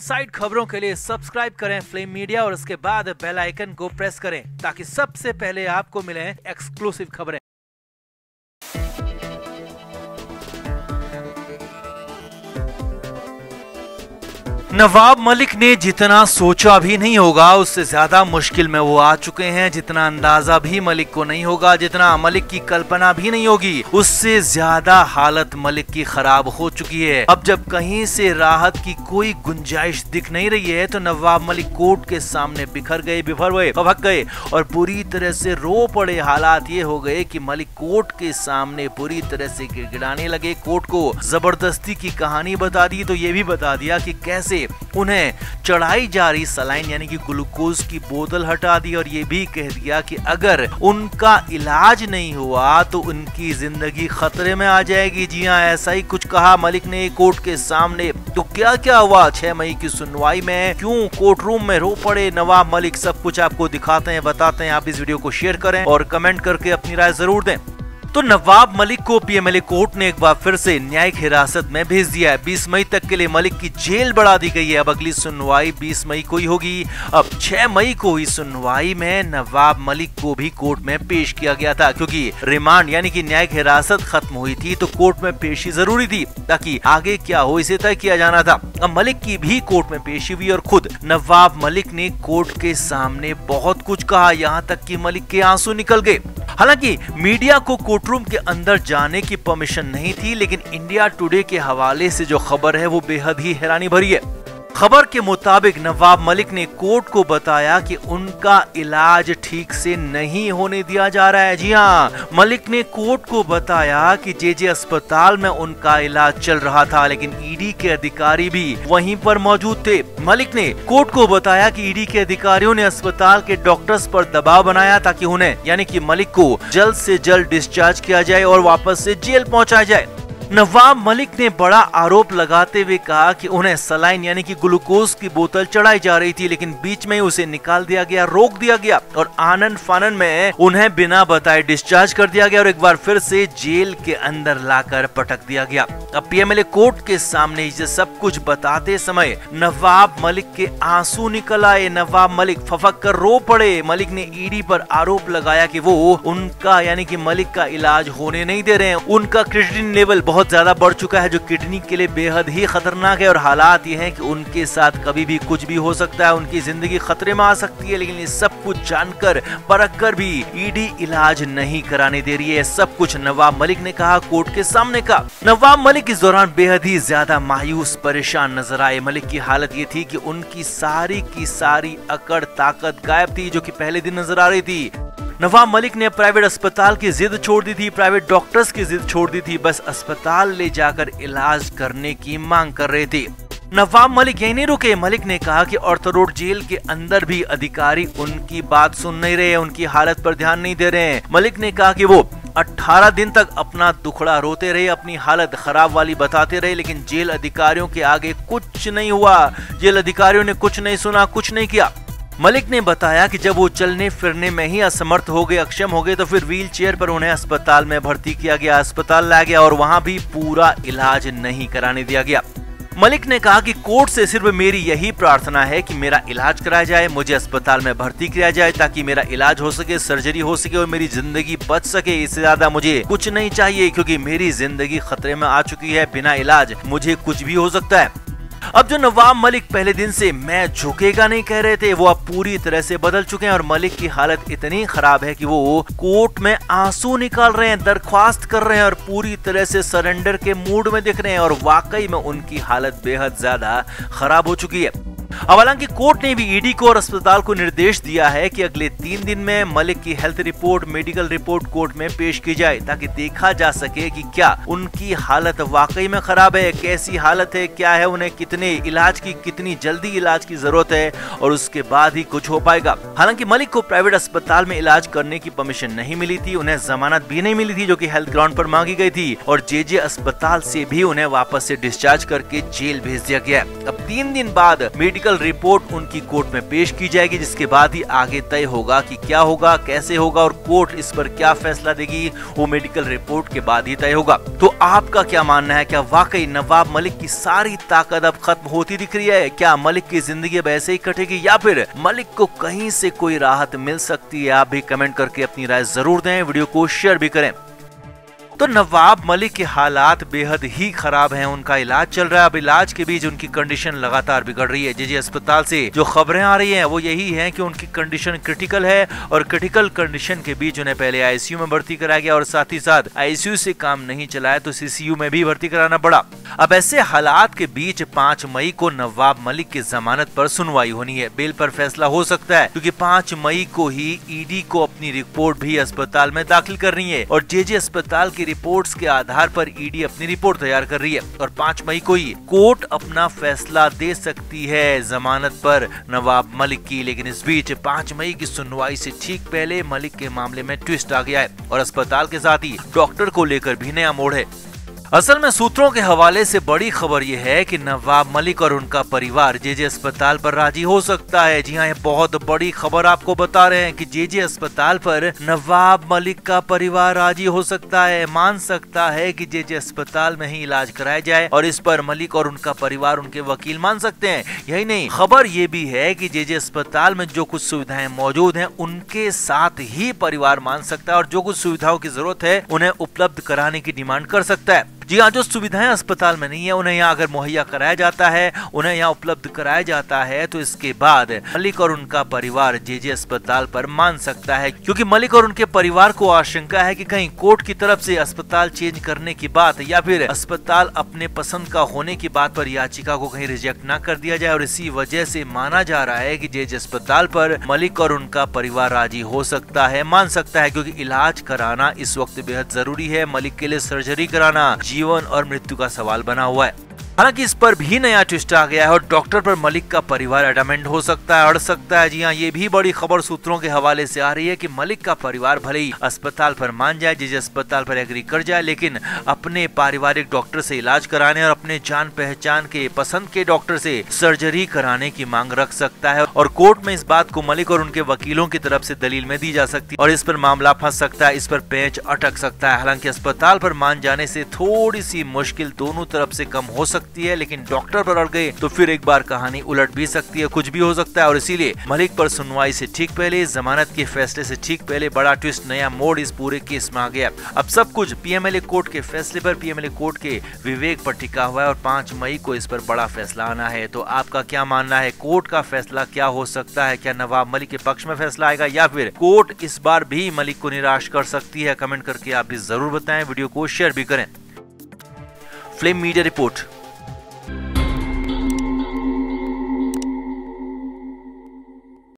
Side खबरों के लिए सब्सक्राइब करें फ्लेम मीडिया और उसके बाद बेल आइकन को प्रेस करें ताकि सबसे पहले आपको मिलें एक्सक्लूसिव खबरें। नवाब मलिक ने जितना सोचा भी नहीं होगा उससे ज्यादा मुश्किल में वो आ चुके हैं। जितना अंदाजा भी मलिक को नहीं होगा, जितना मलिक की कल्पना भी नहीं होगी, उससे ज्यादा हालत मलिक की खराब हो चुकी है। अब जब कहीं से राहत की कोई गुंजाइश दिख नहीं रही है तो नवाब मलिक कोर्ट के सामने बिफर गए, भभक गए और पूरी तरह से रो पड़े। हालात ये हो गए कि मलिक कोर्ट के सामने पूरी तरह से गिड़गिड़ाने लगे। कोर्ट को जबरदस्ती की कहानी बता दी तो ये भी बता दिया कि कैसे उन्हें चढ़ाई जा रही सलाइन यानी कि ग्लूकोज की बोतल हटा दी और ये भी कह दिया कि अगर उनका इलाज नहीं हुआ तो उनकी जिंदगी खतरे में आ जाएगी। जी हां, ऐसा ही कुछ कहा मलिक ने कोर्ट के सामने। तो क्या क्या हुआ 6 मई की सुनवाई में, क्यों कोर्ट रूम में रो पड़े नवाब मलिक, सब कुछ आपको दिखाते हैं, बताते हैं। आप इस वीडियो को शेयर करें और कमेंट करके अपनी राय जरूर दें। तो नवाब मलिक को पीएमएलए कोर्ट ने एक बार फिर से न्यायिक हिरासत में भेज दिया है। 20 मई तक के लिए मलिक की जेल बढ़ा दी गई है। अब अगली सुनवाई 20 मई को ही होगी। अब 6 मई को ही सुनवाई में नवाब मलिक को भी कोर्ट में पेश किया गया था, क्योंकि रिमांड यानी कि न्यायिक हिरासत खत्म हुई थी तो कोर्ट में पेशी जरूरी थी ताकि आगे क्या हो इसे तय किया जाना था। अब मलिक की भी कोर्ट में पेशी हुई और खुद नवाब मलिक ने कोर्ट के सामने बहुत कुछ कहा, यहाँ तक कि मलिक के आंसू निकल गए। हालांकि मीडिया को कोर्टरूम के अंदर जाने की परमिशन नहीं थी, लेकिन इंडिया टुडे के हवाले से जो खबर है वो बेहद ही हैरानी भरी है। खबर के मुताबिक नवाब मलिक ने कोर्ट को बताया कि उनका इलाज ठीक से नहीं होने दिया जा रहा है। जी हां, मलिक ने कोर्ट को बताया कि जेजे अस्पताल में उनका इलाज चल रहा था, लेकिन ईडी के अधिकारी भी वहीं पर मौजूद थे। मलिक ने कोर्ट को बताया कि ईडी के अधिकारियों ने अस्पताल के डॉक्टर्स पर दबाव बनाया ताकि उन्हें यानी कि मलिक को जल्द से जल्द डिस्चार्ज किया जाए और वापस से जेल पहुँचाया जाए। नवाब मलिक ने बड़ा आरोप लगाते हुए कहा कि उन्हें सलाइन यानी कि ग्लूकोज की बोतल चढ़ाई जा रही थी, लेकिन बीच में ही उसे निकाल दिया गया, रोक दिया गया और आनन फानन में उन्हें बिना बताए डिस्चार्ज कर दिया गया और एक बार फिर से जेल के अंदर लाकर पटक दिया गया। अब पीएमएलए कोर्ट के सामने ये सब कुछ बताते समय नवाब मलिक के आंसू निकल आए। नवाब मलिक फफक कर रो पड़े। मलिक ने ईडी पर आरोप लगाया कि वो उनका यानी कि मलिक का इलाज होने नहीं दे रहे हैं। उनका क्रिएटिनिन लेवल बहुत ज्यादा बढ़ चुका है जो किडनी के लिए बेहद ही खतरनाक है और हालात ये हैं कि उनके साथ कभी भी कुछ भी हो सकता है, उनकी जिंदगी खतरे में आ सकती है। लेकिन ये सब कुछ जानकर परखकर भी ईडी इलाज नहीं कराने दे रही है। सब कुछ नवाब मलिक ने कहा, कोर्ट के सामने कहा। नवाब मलिक इस दौरान बेहद ही ज्यादा मायूस परेशान नजर आए। मलिक की हालत ये थी कि उनकी सारी की सारी अकड़ ताकत गायब थी जो कि पहले दिन नजर आ रही थी। नवाब मलिक ने प्राइवेट अस्पताल की जिद छोड़ दी थी, प्राइवेट डॉक्टर्स की जिद छोड़ दी थी, बस अस्पताल ले जाकर इलाज करने की मांग कर रहे थे। नवाब मलिक यहीं नहीं रुके। मलिक ने कहा कि आर्थर रोड जेल के अंदर भी अधिकारी उनकी बात सुन नहीं रहे, उनकी हालत पर ध्यान नहीं दे रहे हैं। मलिक ने कहा कि वो 18 दिन तक अपना दुखड़ा रोते रहे, अपनी हालत खराब वाली बताते रहे, लेकिन जेल अधिकारियों के आगे कुछ नहीं हुआ। जेल अधिकारियों ने कुछ नहीं सुना, कुछ नहीं किया। मलिक ने बताया कि जब वो चलने फिरने में ही असमर्थ हो गए, अक्षम हो गए, तो फिर व्हीलचेयर पर उन्हें अस्पताल में भर्ती किया गया, अस्पताल लाया गया और वहां भी पूरा इलाज नहीं कराने दिया गया। मलिक ने कहा कि कोर्ट से सिर्फ मेरी यही प्रार्थना है कि मेरा इलाज कराया जाए, मुझे अस्पताल में भर्ती किया जाए ताकि मेरा इलाज हो सके, सर्जरी हो सके और मेरी जिंदगी बच सके। इससे ज्यादा मुझे कुछ नहीं चाहिए क्योंकि मेरी जिंदगी खतरे में आ चुकी है। बिना इलाज मुझे कुछ भी हो सकता है। अब जो नवाब मलिक पहले दिन से मैं झुकेगा नहीं कह रहे थे वो अब पूरी तरह से बदल चुके हैं और मलिक की हालत इतनी खराब है कि वो कोर्ट में आंसू निकाल रहे हैं, दरख्वास्त कर रहे हैं और पूरी तरह से सरेंडर के मूड में दिख रहे हैं और वाकई में उनकी हालत बेहद ज्यादा खराब हो चुकी है। हालांकि कोर्ट ने भी ईडी को और अस्पताल को निर्देश दिया है कि अगले 3 दिन में मलिक की health report, medical report court में पेश की जाए ताकि देखा जा सके कि क्या उनकी हालत वाकई में खराब है, कैसी हालत है, क्या है, उन्हें कितने इलाज की, कितनी जल्दी इलाज की जरूरत है और उसके बाद ही कुछ हो पाएगा। हालांकि मलिक को प्राइवेट अस्पताल में इलाज करने की परमिशन नहीं मिली थी, उन्हें जमानत भी नहीं मिली थी जो की हेल्थ ग्राउंड पर मांगी गई थी और जेजे अस्पताल से भी उन्हें वापस से डिस्चार्ज करके जेल भेज दिया गया। अब 3 दिन बाद मेडिकल मेडिकल रिपोर्ट उनकी कोर्ट में पेश की जाएगी, जिसके बाद ही आगे तय होगा कि क्या होगा, कैसे होगा और कोर्ट इस पर क्या फैसला देगी वो मेडिकल रिपोर्ट के बाद ही तय होगा। तो आपका क्या मानना है, क्या वाकई नवाब मलिक की सारी ताकत अब खत्म होती दिख रही है? क्या मलिक की जिंदगी अब ऐसे ही कटेगी या फिर मलिक को कहीं से कोई राहत मिल सकती है? आप भी कमेंट करके अपनी राय जरूर दें, वीडियो को शेयर भी करें। तो नवाब मलिक के हालात बेहद ही खराब हैं, उनका इलाज चल रहा है। अब इलाज के बीच उनकी कंडीशन लगातार बिगड़ रही है। जेजे अस्पताल से जो खबरें आ रही हैं वो यही हैं कि उनकी कंडीशन क्रिटिकल है और क्रिटिकल कंडीशन के बीच उन्हें पहले आईसीयू में भर्ती कराया गया और साथ ही साथ आईसीयू से काम नहीं चलाया तो सीसीयू में भी भर्ती कराना पड़ा। अब ऐसे हालात के बीच 5 मई को नवाब मलिक की जमानत पर सुनवाई होनी है। बेल पर फैसला हो सकता है क्योंकि 5 मई को ही ईडी को अपनी रिपोर्ट भी अस्पताल में दाखिल करनी है और जेजे अस्पताल की रिपोर्ट्स के आधार पर ईडी अपनी रिपोर्ट तैयार कर रही है और 5 मई को ही कोर्ट अपना फैसला दे सकती है जमानत पर नवाब मलिक की। लेकिन इस बीच 5 मई की सुनवाई से ठीक पहले मलिक के मामले में ट्विस्ट आ गया है और अस्पताल के साथ ही डॉक्टर को लेकर भी नया मोड़ है। असल में सूत्रों के हवाले से बड़ी खबर यह है कि नवाब मलिक और उनका परिवार जेजे अस्पताल पर राजी हो सकता है। जी हाँ, ये बहुत बड़ी खबर आपको बता रहे हैं कि जेजे अस्पताल पर नवाब मलिक का परिवार राजी हो सकता है, मान सकता है कि जेजे अस्पताल में ही इलाज कराया जाए और इस पर मलिक और उनका परिवार उनके वकील मान सकते हैं। यही नहीं, खबर ये भी है कि जेजे अस्पताल में जो कुछ सुविधाएं मौजूद है उनके साथ ही परिवार मान सकता है और जो कुछ सुविधाओं की जरूरत है उन्हें उपलब्ध कराने की डिमांड कर सकता है। जी हाँ, जो सुविधाएं अस्पताल में नहीं है उन्हें यहाँ अगर मुहैया कराया जाता है, उन्हें यहाँ उपलब्ध कराया जाता है तो इसके बाद मलिक और उनका परिवार जेजे अस्पताल पर मान सकता है, क्योंकि मलिक और उनके परिवार को आशंका है कि कहीं कोर्ट की तरफ से अस्पताल चेंज करने की बात या फिर अस्पताल अपने पसंद का होने की बात पर याचिका को कहीं रिजेक्ट ना कर दिया जाए और इसी वजह से माना जा रहा है कि जेजे अस्पताल पर मलिक और उनका परिवार राजी हो सकता है, मान सकता है, क्योंकि इलाज कराना इस वक्त बेहद जरूरी है। मलिक के लिए सर्जरी कराना जीवन और मृत्यु का सवाल बना हुआ है। हालांकि इस पर भी नया ट्विस्ट आ गया है और डॉक्टर पर मलिक का परिवार एडमेंट हो सकता है, अड़ सकता है। जी हाँ, ये भी बड़ी खबर सूत्रों के हवाले से आ रही है कि मलिक का परिवार भले ही अस्पताल पर मान जाए, जेजे अस्पताल पर एग्री कर जाए, लेकिन अपने पारिवारिक डॉक्टर से इलाज कराने और अपने जान पहचान के पसंद के डॉक्टर से सर्जरी कराने की मांग रख सकता है और कोर्ट में इस बात को मलिक और उनके वकीलों की तरफ से दलील में दी जा सकती है और इस पर मामला फंस सकता है, इस पर पेंच अटक सकता है। हालांकि अस्पताल पर मान जाने से थोड़ी सी मुश्किल दोनों तरफ से कम हो है, लेकिन डॉक्टर पर अड़ गए तो फिर एक बार कहानी उलट भी सकती है, कुछ भी हो सकता है और इसीलिए मलिक पर सुनवाई से ठीक पहले, जमानत के फैसले से ठीक पहले बड़ा ट्विस्ट, नया मोड़ इस पूरे केस में आ गया। अब सब कुछ पीएमएलए कोर्ट के फैसले पर, पीएमएलए कोर्ट के विवेक पर टिका हुआ है और 5 मई को इस पर बड़ा फैसला आना है। तो आपका क्या मानना है, कोर्ट का फैसला क्या हो सकता है? क्या नवाब मलिक के पक्ष में फैसला आएगा या फिर कोर्ट इस बार भी मलिक को निराश कर सकती है? कमेंट करके आप भी जरूर बताएं, वीडियो को शेयर भी करें। Flame media report.